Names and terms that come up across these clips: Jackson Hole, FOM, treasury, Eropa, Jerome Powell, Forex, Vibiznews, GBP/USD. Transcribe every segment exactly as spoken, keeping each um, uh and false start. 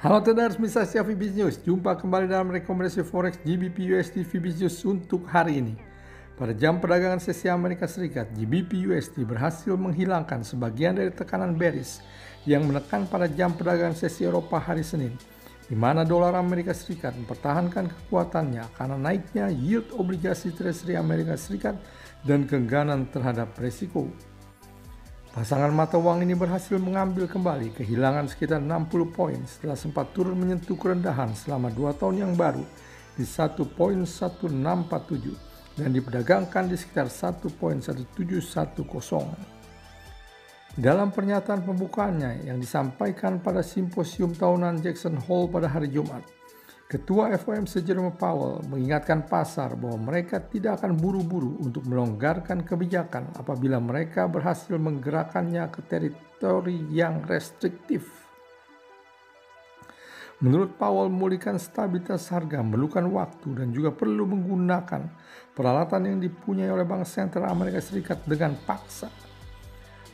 Halo traders, Mister Vibiznews. Jumpa kembali dalam rekomendasi forex G B P U S D Vibiznews untuk hari ini. Pada jam perdagangan sesi Amerika Serikat, G B P U S D berhasil menghilangkan sebagian dari tekanan bearish yang menekan pada jam perdagangan sesi Eropa hari Senin, di mana dolar Amerika Serikat mempertahankan kekuatannya karena naiknya yield obligasi Treasury Amerika Serikat dan keengganan terhadap resiko. Pasangan mata uang ini berhasil mengambil kembali kehilangan sekitar enam puluh poin setelah sempat turun menyentuh kerendahan selama dua tahun yang baru di satu koma satu enam empat tujuh dan diperdagangkan di sekitar satu koma satu tujuh satu nol. Dalam pernyataan pembukaannya yang disampaikan pada simposium tahunan Jackson Hole pada hari Jumat, Ketua F O M Jerome Powell mengingatkan pasar bahwa mereka tidak akan buru-buru untuk melonggarkan kebijakan apabila mereka berhasil menggerakannya ke teritori yang restriktif. Menurut Powell, memulihkan stabilitas harga memerlukan waktu dan juga perlu menggunakan peralatan yang dipunyai oleh Bank Sentral Amerika Serikat dengan paksa.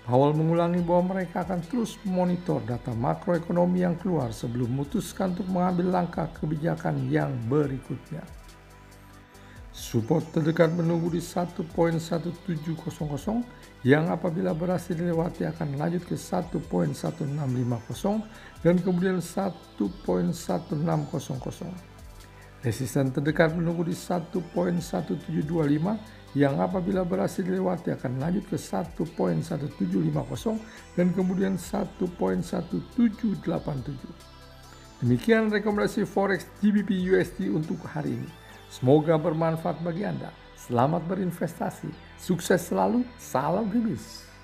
Powell mengulangi bahwa mereka akan terus memonitor data makroekonomi yang keluar sebelum memutuskan untuk mengambil langkah kebijakan yang berikutnya. Support terdekat menunggu di satu koma satu tujuh nol nol yang apabila berhasil dilewati akan lanjut ke satu koma satu enam lima nol dan kemudian satu koma satu enam nol nol. Resisten terdekat menunggu di satu koma satu tujuh dua lima yang apabila berhasil dilewati akan lanjut ke satu koma satu tujuh lima nol dan kemudian satu koma satu tujuh delapan tujuh. Demikian rekomendasi forex G B P U S D untuk hari ini. Semoga bermanfaat bagi Anda. Selamat berinvestasi. Sukses selalu. Salam Vibis.